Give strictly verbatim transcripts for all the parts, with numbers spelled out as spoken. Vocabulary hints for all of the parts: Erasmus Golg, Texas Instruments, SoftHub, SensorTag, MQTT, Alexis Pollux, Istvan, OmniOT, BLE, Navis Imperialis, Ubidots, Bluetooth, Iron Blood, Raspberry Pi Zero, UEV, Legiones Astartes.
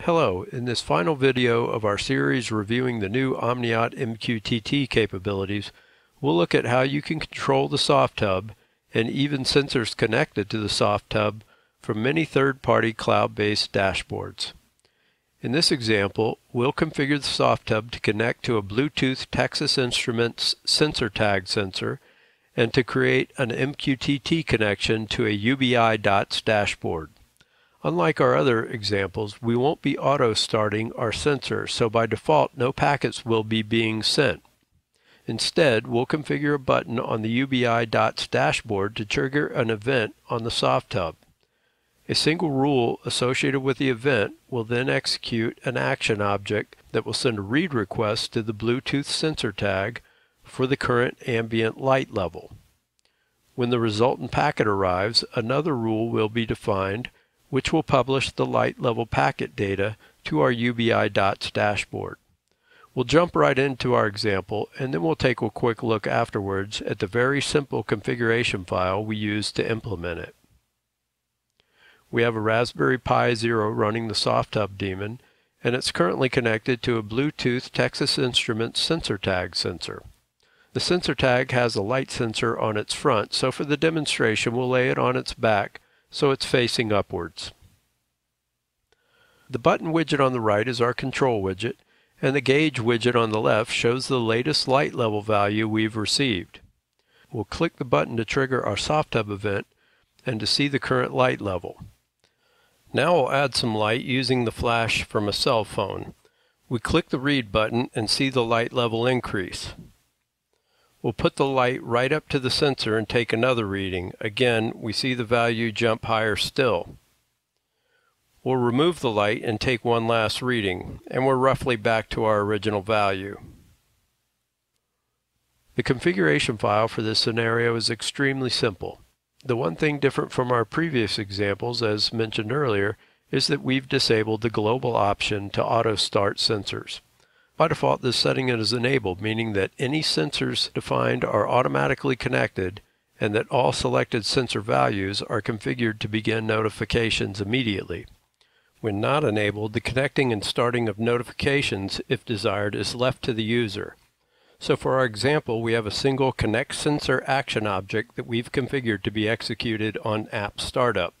Hello, in this final video of our series reviewing the new OmniOT M Q T T capabilities, we'll look at how you can control the SoftHub and even sensors connected to the SoftHub from many third-party cloud-based dashboards. In this example, we'll configure the SoftHub to connect to a Bluetooth Texas Instruments SensorTag sensor and to create an M Q T T connection to a Ubidots dashboard. Unlike our other examples, we won't be auto-starting our sensor, so by default no packets will be being sent. Instead, we'll configure a button on the Ubidots dashboard to trigger an event on the SoftHub. A single rule associated with the event will then execute an action object that will send a read request to the Bluetooth sensor tag for the current ambient light level. When the resultant packet arrives, another rule will be defined, which will publish the light level packet data to our Ubidots dashboard. We'll jump right into our example, and then we'll take a quick look afterwards at the very simple configuration file we used to implement it. We have a Raspberry Pi Zero running the SoftHub daemon, and it's currently connected to a Bluetooth Texas Instruments SensorTag sensor. The SensorTag has a light sensor on its front, so for the demonstration we'll lay it on its back so it's facing upwards. The button widget on the right is our control widget, and the gauge widget on the left shows the latest light level value we've received. We'll click the button to trigger our SoftHub event and to see the current light level. Now we'll add some light using the flash from a cell phone. We click the read button and see the light level increase. We'll put the light right up to the sensor and take another reading. Again, we see the value jump higher still. We'll remove the light and take one last reading, and we're roughly back to our original value. The configuration file for this scenario is extremely simple. The one thing different from our previous examples, as mentioned earlier, is that we've disabled the global option to auto-start sensors. By default, this setting is enabled, meaning that any sensors defined are automatically connected and that all selected sensor values are configured to begin notifications immediately. When not enabled, the connecting and starting of notifications, if desired, is left to the user. So for our example, we have a single Connect Sensor action object that we've configured to be executed on app startup.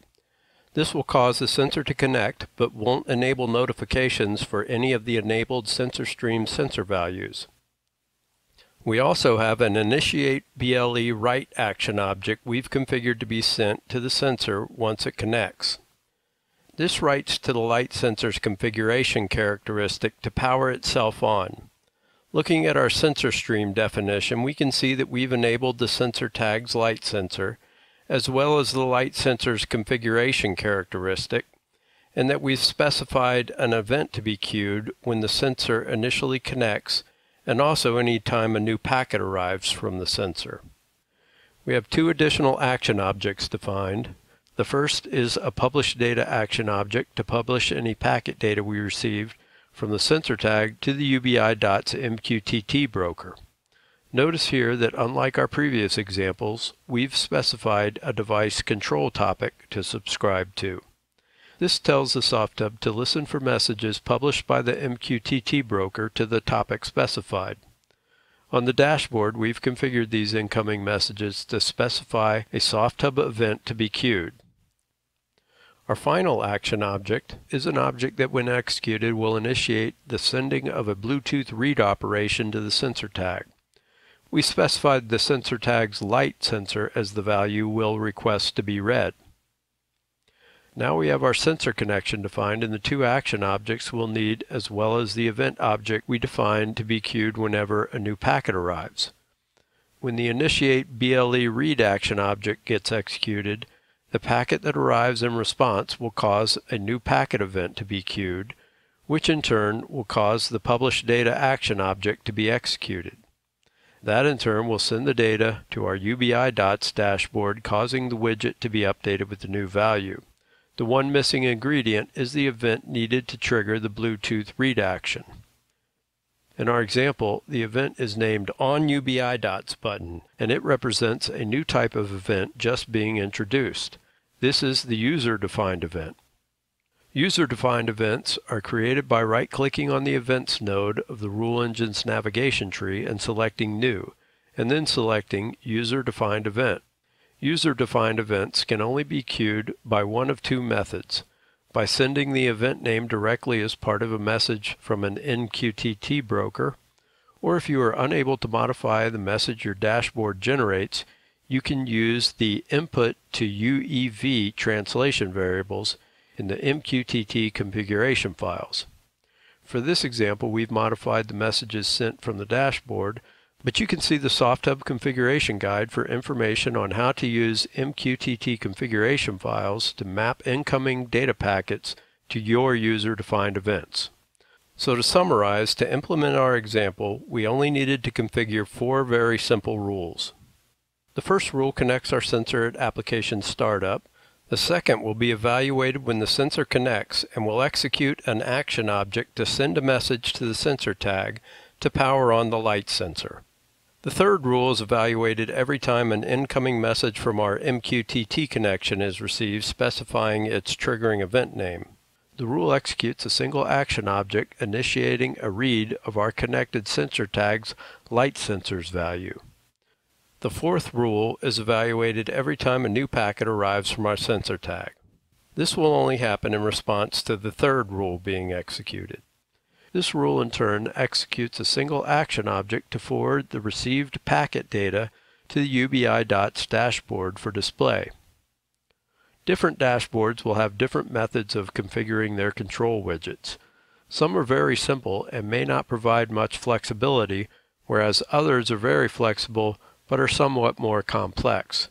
This will cause the sensor to connect, but won't enable notifications for any of the enabled sensor stream sensor values. We also have an Initiate B L E Write action object we've configured to be sent to the sensor once it connects. This writes to the light sensor's configuration characteristic to power itself on. Looking at our sensor stream definition, we can see that we've enabled the sensor tag's light sensor, as well as the light sensor's configuration characteristic, and that we've specified an event to be queued when the sensor initially connects and also any time a new packet arrives from the sensor. We have two additional action objects defined. The first is a publish data action object to publish any packet data we received from the sensor tag to the Ubidots M Q T T broker. Notice here that unlike our previous examples, we've specified a device control topic to subscribe to. This tells the SoftHub to listen for messages published by the M Q T T broker to the topic specified. On the dashboard, we've configured these incoming messages to specify a SoftHub event to be queued. Our final action object is an object that, when executed, will initiate the sending of a Bluetooth read operation to the sensor tag. We specified the sensor tag's light sensor as the value we'll request to be read. Now we have our sensor connection defined and the two action objects we'll need, as well as the event object we defined to be queued whenever a new packet arrives. When the Initiate B L E Read action object gets executed, the packet that arrives in response will cause a new packet event to be queued, which in turn will cause the Publish Data action object to be executed. That in turn will send the data to our Ubidots dashboard, causing the widget to be updated with the new value. The one missing ingredient is the event needed to trigger the Bluetooth read action. In our example, the event is named On Ubidots button, and it represents a new type of event just being introduced. This is the user-defined event. User-defined events are created by right-clicking on the Events node of the Rule Engine's navigation tree and selecting New, and then selecting User-defined event. User-defined events can only be queued by one of two methods: by sending the event name directly as part of a message from an M Q T T broker, or if you are unable to modify the message your dashboard generates, you can use the input to U E V translation variables in the M Q T T configuration files. For this example, we've modified the messages sent from the dashboard, but you can see the SoftHub configuration guide for information on how to use M Q T T configuration files to map incoming data packets to your user-defined events. So to summarize, to implement our example, we only needed to configure four very simple rules. The first rule connects our sensor at application startup. The second will be evaluated when the sensor connects and will execute an action object to send a message to the sensor tag to power on the light sensor. The third rule is evaluated every time an incoming message from our M Q T T connection is received specifying its triggering event name. The rule executes a single action object initiating a read of our connected sensor tag's light sensor's value. The fourth rule is evaluated every time a new packet arrives from our sensor tag. This will only happen in response to the third rule being executed. This rule in turn executes a single action object to forward the received packet data to the Ubidots dashboard for display. Different dashboards will have different methods of configuring their control widgets. Some are very simple and may not provide much flexibility, whereas others are very flexible but are somewhat more complex.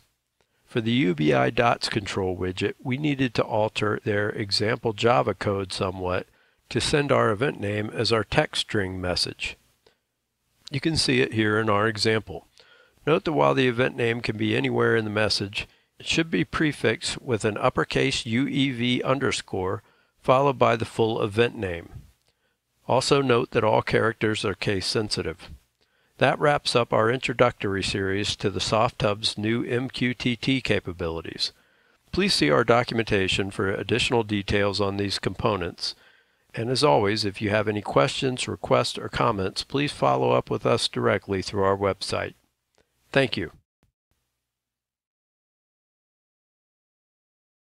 For the Ubidots control widget, we needed to alter their example Java code somewhat to send our event name as our text string message. You can see it here in our example. Note that while the event name can be anywhere in the message, it should be prefixed with an uppercase U E V underscore followed by the full event name. Also note that all characters are case sensitive. That wraps up our introductory series to the SoftHub's new M Q T T capabilities. Please see our documentation for additional details on these components. And as always, if you have any questions, requests, or comments, please follow up with us directly through our website. Thank you.